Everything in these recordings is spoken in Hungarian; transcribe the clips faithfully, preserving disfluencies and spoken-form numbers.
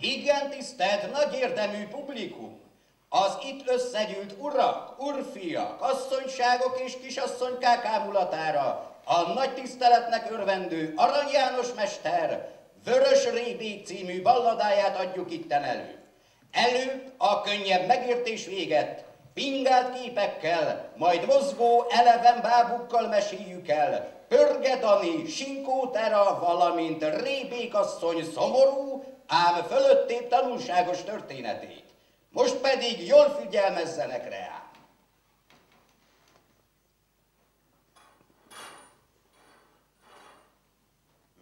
Igen, tisztelt, nagyérdemű publikum! Az itt összegyűlt urak, urfiak, asszonyságok és kisasszonykák ámulatára a nagy tiszteletnek örvendő Arany János mester Vörös Rébék című balladáját adjuk itten elő. Előbb a könnyebb megértés véget pingált képekkel, majd mozgó eleven bábukkal meséljük el Pörge Dani, Sinkó Tera, valamint Rébékasszony szomorú, ám fölöttébb tanulságos történetét. Most pedig jól figyelmezzenek rá!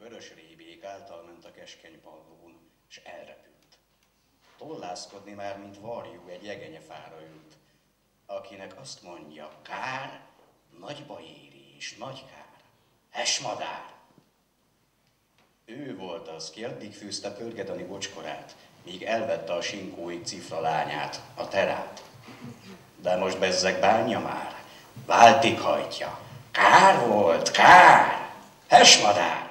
Vörös Rébék által ment a keskeny pallón, s elrepült. Tollászkodni már, mint varjú, egy jegenyefára ült, akinek azt mondja, kár, nagy baj éri, és nagy kár, esmadár! Ő volt az, ki addig fűzte Pörge Dani bocskorát, míg elvette a sinkói cifra lányát, a Terát. De most bezzeg bánja már, váltig hajtja. Kár volt, kár! Hesmadár!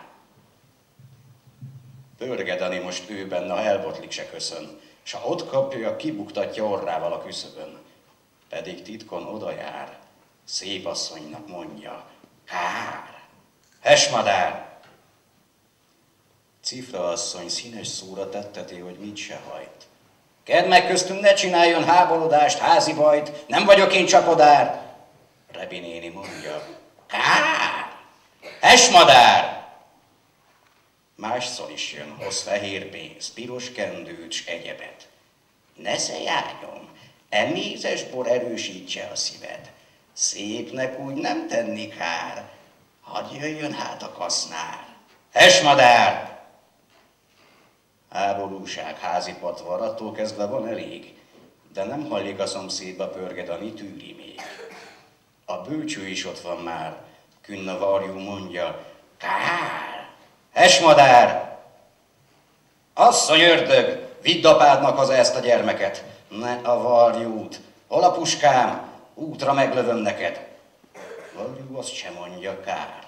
Pörge Dani most ő benne, ha elbotlik, se köszön, s ha ott kapja, kibuktatja orrával a küszöbön. Pedig titkon oda jár, szép asszonynak mondja, kár! Hesmadár! Cifra asszony színes szóra tetteti, hogy mit se hajt. Kedd meg köztünk, ne csináljon háborodást, házi bajt, nem vagyok én csapodár! Rebi néni mondja, kár! Esmadár! Másszor is jön, hoz fehér pénz, piros kendőt s egyebet. Nesze járjon, e mézes bor erősítse a szíved. Szépnek úgy nem tenni kár, hadd jöjjön hát a kasznár. Esmadár! Háborúság, házipatvar, attól kezdve van elég, de nem hallik a szomszédba Pörge Dani, tűri még. A bölcső is ott van már, künn a varjú mondja, kár, esmadár! Asszony ördög, vidd apádnak haza ezt a gyermeket, ne a varjút, hol a puskám, útra meglövöm neked. Varjú azt sem mondja, kár,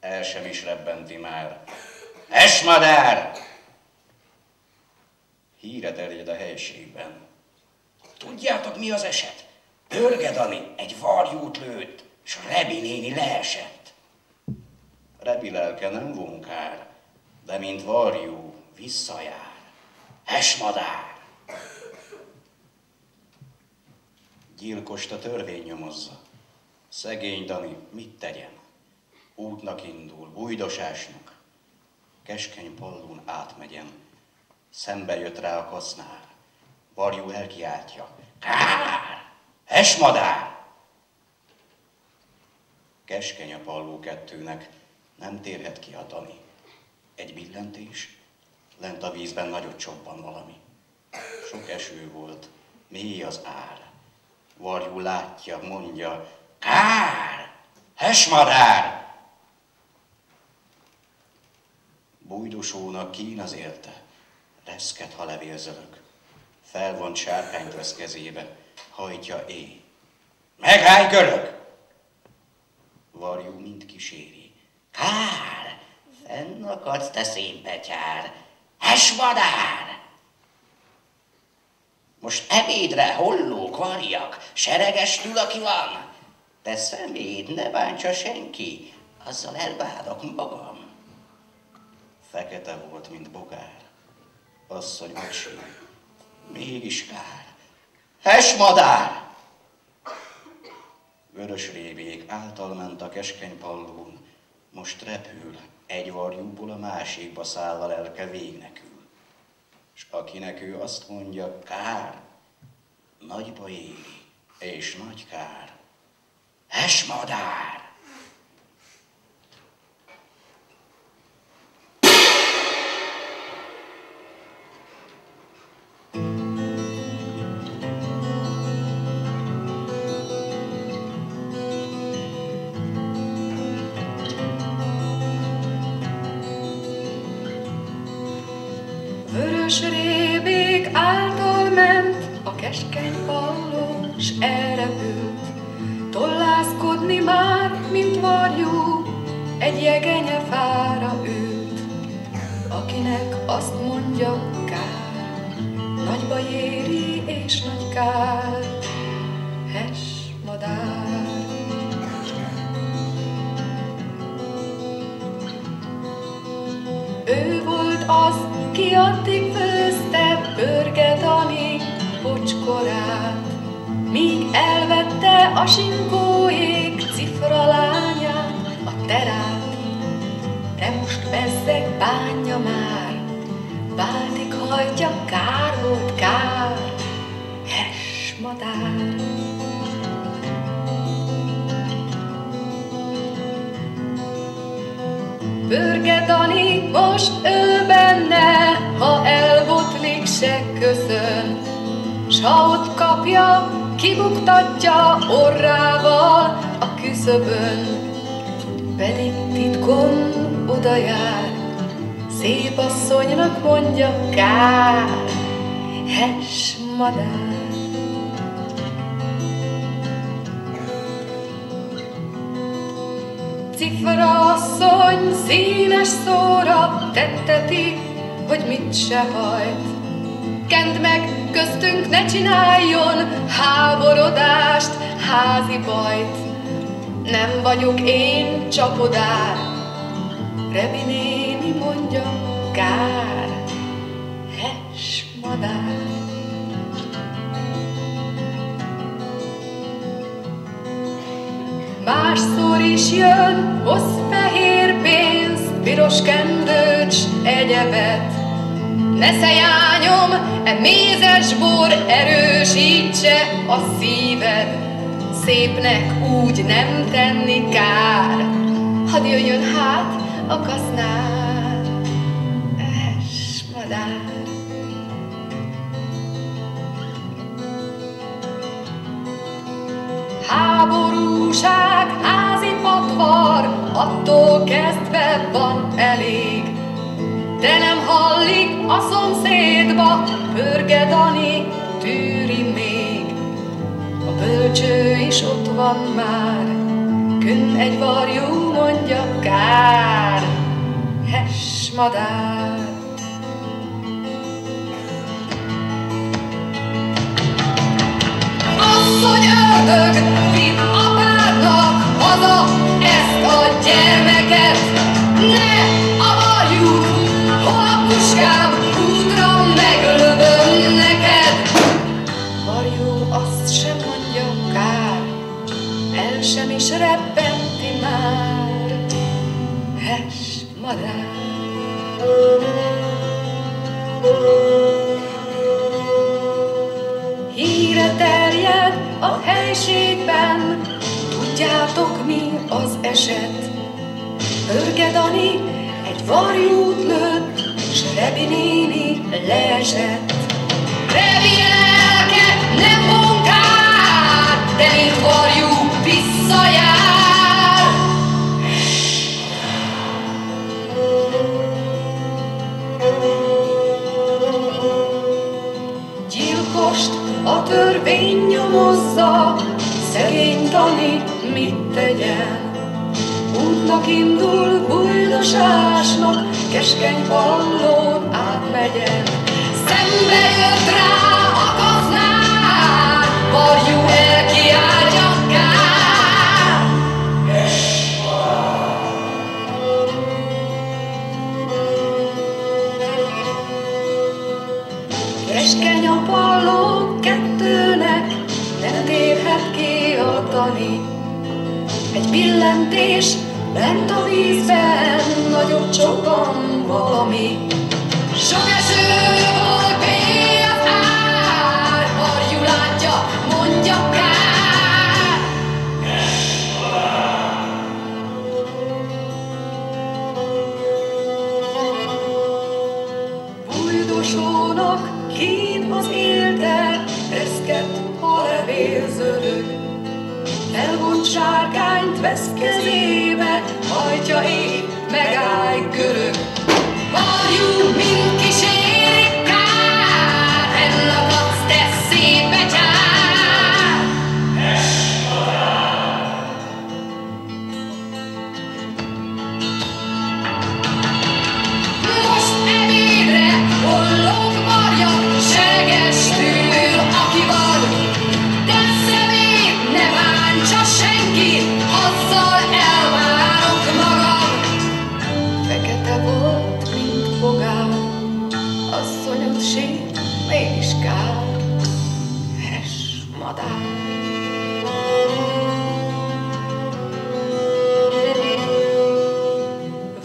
el sem is rebbenti már, esmadár! Híre terjed a helységben. Tudjátok, mi az eset? Pörge Dani egy varjút lőtt, s Rebi néni leesett. Rebi lelke nem vonkár, de mint varjú visszajár. Esmadár! Gyilkost a törvény nyomozza. Szegény Dani mit tegyen? Útnak indul, bújdosásnak. Keskeny pallón átmegyen. Szembe jött rá a kasznár. Varjú elkiáltja. Kár! Esmadár! Keskeny a palló kettőnek, nem térhet ki a Dani. Egy billentés, lent a vízben nagyot csobban valami. Sok eső volt, mély az ár. Varjú látja, mondja, kár! Esmadár! Bújdosónak kín az élte. Reszket, ha levélzörök. Felvont sárkányt vesz kezébe, hajtja éj. Megállj, görög! Varjú mind kíséri. Kár! Fenn akadsz, te szénpetyár! Esmadár! Most ebédre hollók, varjak, seregestül, aki van. Te szeméd, ne bántsa senki, azzal elbádok magam. Fekete volt, mint bogár. Asszony acsú, mégis kár, esmadár! Vörös Rébék által ment a keskeny pallón, most repül, egy varjúból a másikba száll a lelke végnekül. S akinek ő azt mondja, kár, nagy baj éri, és nagy kár, esmadár! Vörös Rébék által ment a keskeny pallón, s elrepült. Tollászkodni már, mint varjú, egy jegenyefára ült, akinek azt mondja, kár. Ő volt az, ki addig főzte Pörge Dani bocskorát, míg elvette a Sinkóék cifra lányát, a terát. De most bezzeg bánja már, váltig hajtja, kár volt kár, hess madár. Pörge Dani most ő benne, ha elbotlik, se köszön, s ha ott kapja, kibuktatja orrával a küszöbön. Pedig titkon oda jár, szép asszonynak mondja, kár, hess madár. Cifra asszony színes szóra tetteti, hogy mit se hajt. Kend meg, köztünk ne csináljon háborodást, házi bajt. Nem vagyok én csapodár, Rebi néni mondja, kár, hess madár. Másszor is jön, hoz fehér pénzt, piros kendőt s egyebet. Ne szejányom, e mézes bor erősítse a szíved. Szépnek úgy nem tenni kár, hadd jöjjön hát a kasznár, hess madár. Háborúság, házi patvar, attól kezdve van elég, de nem hallik a szomszédba, Pörge Dani tűri még. A bölcső is ott van már, künn egy varjú mondja, kár, hess madár. Asszony ördög, vidd apádnak haza ezt a gyermeket, ne avarjuk, hol a puskám, útra meglövöm neked. Varjú azt sem mondja, kár, el sem is rebbenti már, hess madár. A helységben tudjátok, mi az eset. Pörge Dani egy varjút lőtt, s Rebi néni leesett. Rebi lelke nem munkál, de mint varjú visszajár. Gyilkost a törvény nyomozza, szegény Dani mit tegyen? Útnak indul bújdosásnak, keskeny pallón átmegyen. Szembe jött rá a kasznár, varjú elkiáltja, kár, hess madár. Keskeny a pallón kettőnek, nem térhet ki a Dani. Egy pillantés lent a vízben, nagyon sokan valami. Sok eső volt, mély az ár, varjú látja, mondja, kár, hess madár. Bújdosónak kín az élte, reszket a levérzőrök, elvont sárkányt vesz kezébe, hajtja ég, megállj görög. Varjú, mint kísérik, kár, ellakadsz, te szép betyár, hess madár. Most ebédre hollók marja, seges tűr, aki van. Senki, azzal elvárok magam. Fekete volt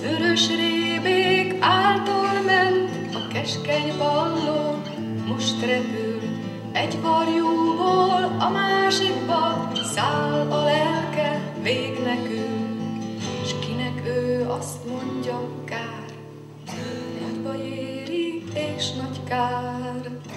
Vörös rébék által ment a keskeny balló, most repül egy varjúból a másikba, száll a lelke, vég nekünk, s kinek ő azt mondja, kár, nagyba éri és nagy kár.